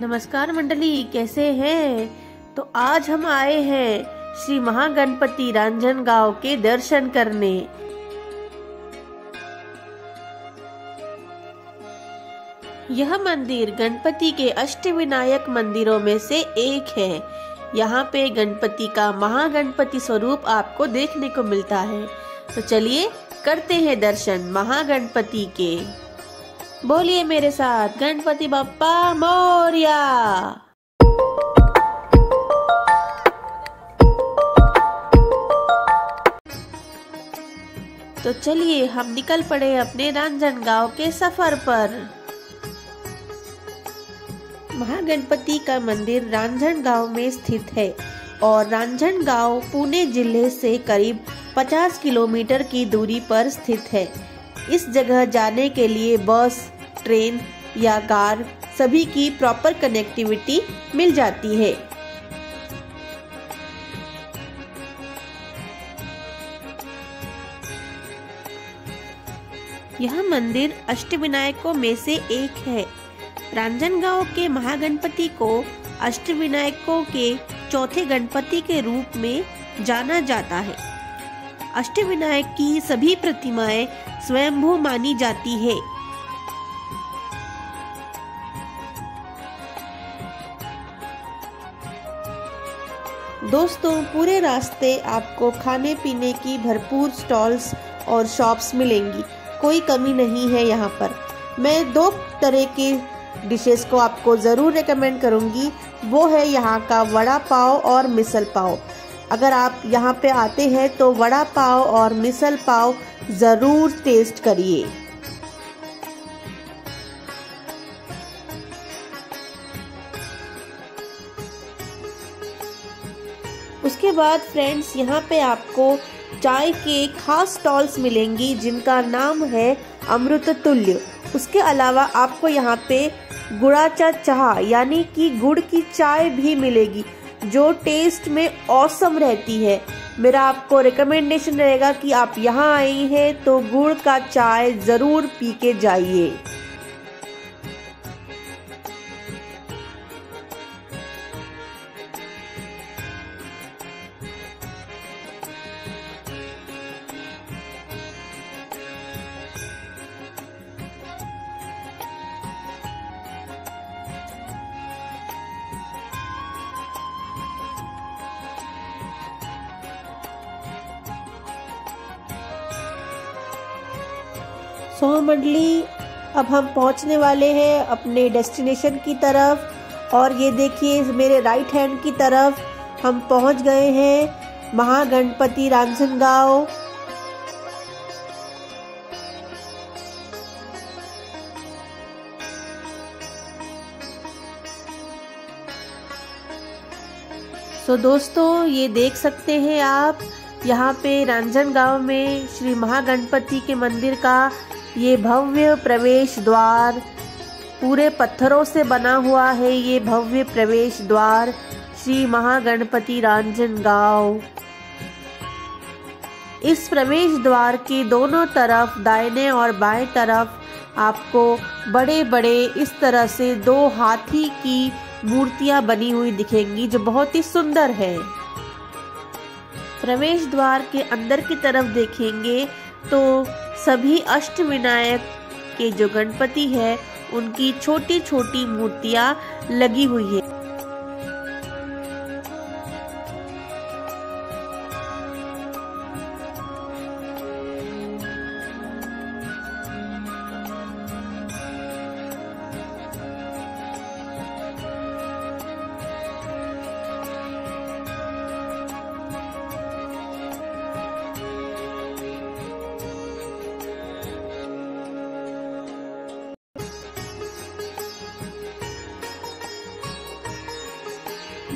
नमस्कार मंडली, कैसे हैं? तो आज हम आए हैं श्री महागणपति रांजणगांव के दर्शन करने। यह मंदिर गणपति के अष्टविनायक मंदिरों में से एक है। यहाँ पे गणपति का महागणपति स्वरूप आपको देखने को मिलता है। तो चलिए करते हैं दर्शन महागणपति के। बोलिए मेरे साथ, गणपति बप्पा मोरया। तो चलिए हम निकल पड़े अपने रांजणगांव के सफर पर। महागणपति का मंदिर रांजणगांव में स्थित है और रांजणगांव पुणे जिले से करीब 50 किलोमीटर की दूरी पर स्थित है। इस जगह जाने के लिए बस, ट्रेन या कार सभी की प्रॉपर कनेक्टिविटी मिल जाती है। यह मंदिर अष्टविनायकों में से एक है। रांजणगांव के महागणपति को अष्टविनायकों के चौथे गणपति के रूप में जाना जाता है। अष्टविनायक की सभी प्रतिमाएं स्वयंभू मानी जाती है। दोस्तों, पूरे रास्ते आपको खाने पीने की भरपूर स्टॉल्स और शॉप्स मिलेंगी, कोई कमी नहीं है यहाँ पर। मैं दो तरह के डिशेस को आपको ज़रूर रेकमेंड करूँगी, वो है यहाँ का वड़ा पाव और मिसल पाव। अगर आप यहाँ पे आते हैं तो वड़ा पाव और मिसल पाव ज़रूर टेस्ट करिए। उसके बाद फ्रेंड्स, यहाँ पे आपको चाय के खास स्टॉल्स मिलेंगी जिनका नाम है अमृततुल्य। उसके अलावा आपको यहाँ पे गुड़ाचा चाह यानी कि गुड़ की चाय भी मिलेगी जो टेस्ट में ऑसम रहती है। मेरा आपको रिकमेंडेशन रहेगा कि आप यहाँ आई हैं तो गुड़ का चाय ज़रूर पी के जाइए। तो मंडली, अब हम पहुंचने वाले हैं अपने डेस्टिनेशन की तरफ। और ये देखिए मेरे राइट हैंड की तरफ हम पहुंच गए हैं महागणपति रांजणगांव। सो दोस्तों, ये देख सकते हैं आप यहाँ पे रांजणगांव में श्री महागणपति के मंदिर का ये भव्य प्रवेश द्वार पूरे पत्थरों से बना हुआ है। ये भव्य प्रवेश द्वार श्री महागणपति रांजणगांव। इस प्रवेश द्वार के दोनों तरफ, दाहिने और बाएं तरफ, आपको बड़े बड़े इस तरह से दो हाथी की मूर्तियां बनी हुई दिखेंगी जो बहुत ही सुंदर है। प्रवेश द्वार के अंदर की तरफ देखेंगे तो सभी अष्टविनायक के जो गणपति है उनकी छोटी छोटी मूर्तियां लगी हुई है।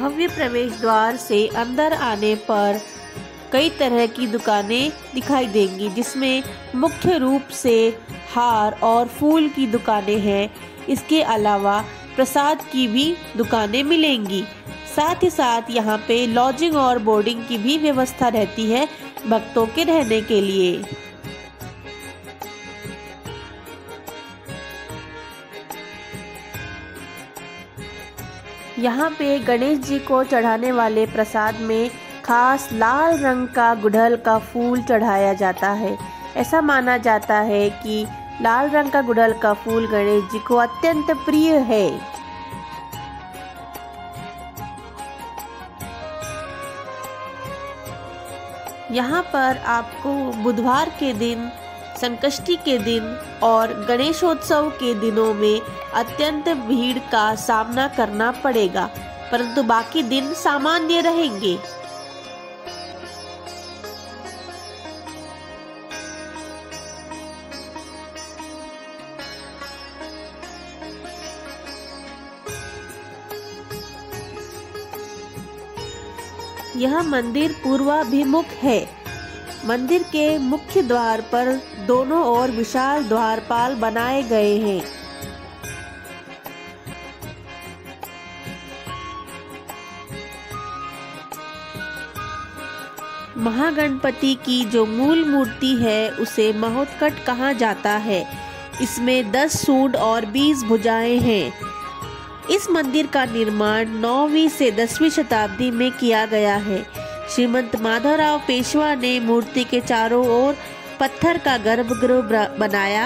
भव्य प्रवेश द्वार से अंदर आने पर कई तरह की दुकानें दिखाई देंगी जिसमें मुख्य रूप से हार और फूल की दुकानें हैं। इसके अलावा प्रसाद की भी दुकानें मिलेंगी। साथ ही साथ यहाँ पे लॉजिंग और बोर्डिंग की भी व्यवस्था रहती है भक्तों के रहने के लिए। यहाँ पे गणेश जी को चढ़ाने वाले प्रसाद में खास लाल रंग का गुड़हल का फूल चढ़ाया जाता है। ऐसा माना जाता है कि लाल रंग का गुड़हल का फूल गणेश जी को अत्यंत प्रिय है। यहाँ पर आपको बुधवार के दिन, संकष्टी के दिन और गणेशोत्सव के दिनों में अत्यंत भीड़ का सामना करना पड़ेगा, परंतु बाकी दिन सामान्य रहेंगे। यह मंदिर पूर्वाभिमुख है। मंदिर के मुख्य द्वार पर दोनों ओर विशाल द्वारपाल बनाए गए हैं। महागणपति की जो मूल मूर्ति है उसे महोत्कट कहा जाता है। इसमें 10 सूंड और 20 भुजाएं हैं। इस मंदिर का निर्माण 9वीं से 10वीं शताब्दी में किया गया है। श्रीमंत माधवराव पेशवा ने मूर्ति के चारों ओर पत्थर का गर्भगृह बनाया,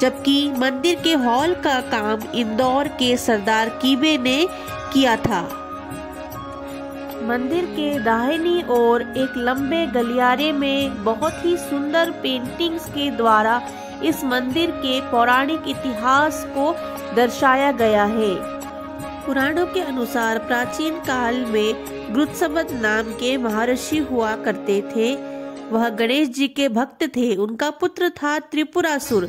जबकि मंदिर के हॉल का काम इंदौर के सरदार कीबे ने किया था। मंदिर के दाहिनी ओर एक लंबे गलियारे में बहुत ही सुंदर पेंटिंग्स के द्वारा इस मंदिर के पौराणिक इतिहास को दर्शाया गया है। पुराणों के अनुसार प्राचीन काल में गृतसमद नाम के महर्षि हुआ करते थे। वह गणेश जी के भक्त थे। उनका पुत्र था त्रिपुरासुर।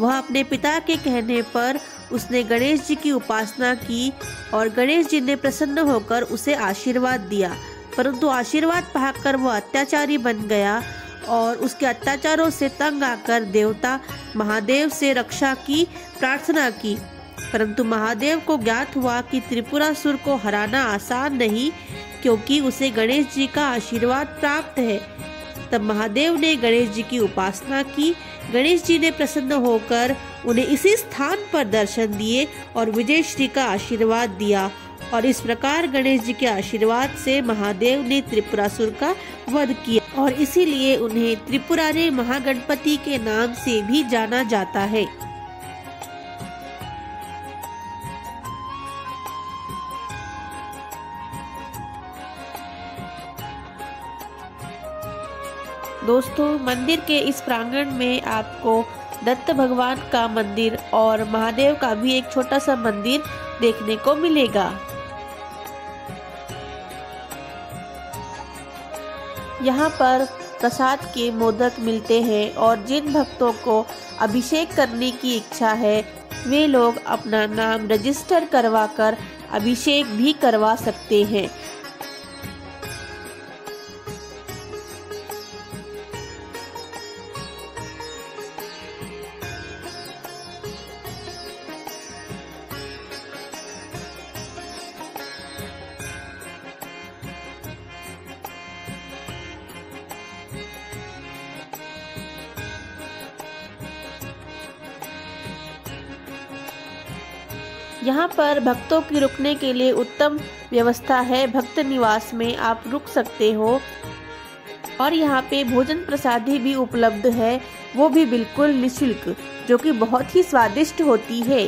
वह अपने पिता के कहने पर उसने गणेश जी की उपासना की और गणेश जी ने प्रसन्न होकर उसे आशीर्वाद दिया, परंतु आशीर्वाद पाकर वह अत्याचारी बन गया और उसके अत्याचारों से तंग आकर देवता महादेव से रक्षा की प्रार्थना की, परंतु महादेव को ज्ञात हुआ कि त्रिपुरासुर को हराना आसान नहीं, क्योंकि उसे गणेश जी का आशीर्वाद प्राप्त है। तब महादेव ने गणेश जी की उपासना की। गणेश जी ने प्रसन्न होकर उन्हें इसी स्थान पर दर्शन दिए और विजय श्री का आशीर्वाद दिया, और इस प्रकार गणेश जी के आशीर्वाद से महादेव ने त्रिपुरासुर का वध किया और इसीलिए उन्हें त्रिपुरारे महागणपति के नाम से भी जाना जाता है। दोस्तों, मंदिर के इस प्रांगण में आपको दत्त भगवान का मंदिर और महादेव का भी एक छोटा सा मंदिर देखने को मिलेगा। यहाँ पर प्रसाद के मोदक मिलते हैं और जिन भक्तों को अभिषेक करने की इच्छा है वे लोग अपना नाम रजिस्टर करवाकर अभिषेक भी करवा सकते हैं। यहाँ पर भक्तों की रुकने के लिए उत्तम व्यवस्था है। भक्त निवास में आप रुक सकते हो और यहाँ पे भोजन प्रसादी भी उपलब्ध है, वो भी बिल्कुल निःशुल्क, जो कि बहुत ही स्वादिष्ट होती है।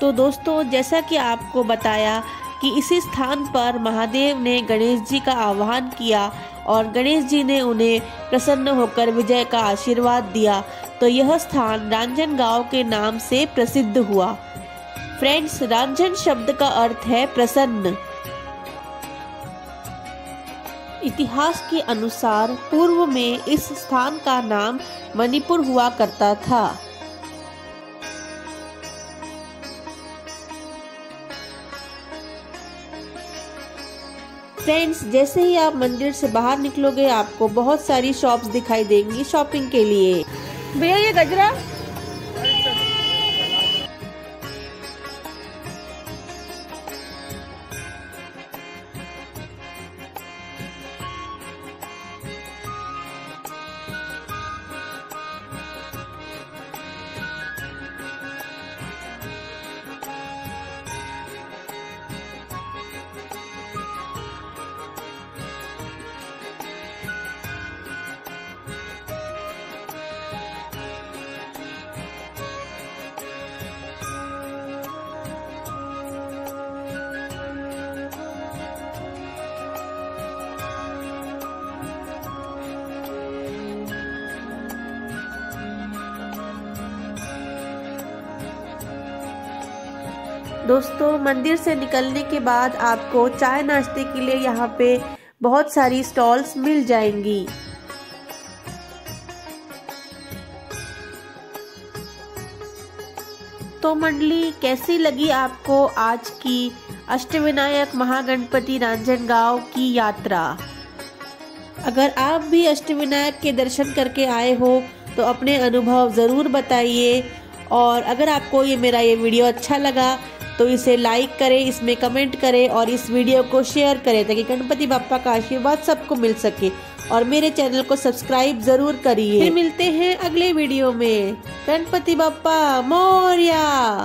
तो दोस्तों, जैसा कि आपको बताया कि इसी स्थान पर महादेव ने गणेश जी का आह्वान किया और गणेश जी ने उन्हें प्रसन्न होकर विजय का आशीर्वाद दिया, तो यह स्थान रांजणगांव के नाम से प्रसिद्ध हुआ। फ्रेंड्स, रांजन शब्द का अर्थ है प्रसन्न। इतिहास के अनुसार पूर्व में इस स्थान का नाम मणिपुर हुआ करता था। फ्रेंड्स, जैसे ही आप मंदिर से बाहर निकलोगे आपको बहुत सारी शॉप्स दिखाई देंगी शॉपिंग के लिए। भैया ये गजरा, दोस्तों मंदिर से निकलने के बाद आपको चाय नाश्ते के लिए यहाँ पे बहुत सारी स्टॉल्स मिल जाएंगी। तो मंडली कैसी लगी आपको आज की अष्टविनायक महागणपति रांजणगांव की यात्रा? अगर आप भी अष्टविनायक के दर्शन करके आए हो तो अपने अनुभव ज़रूर बताइए। और अगर आपको ये मेरा ये वीडियो अच्छा लगा तो इसे लाइक करें, इसमें कमेंट करें और इस वीडियो को शेयर करें ताकि गणपति बाप्पा का आशीर्वाद सबको मिल सके। और मेरे चैनल को सब्सक्राइब ज़रूर करिए। फिर मिलते हैं अगले वीडियो में। गणपति बाप्पा मोरया।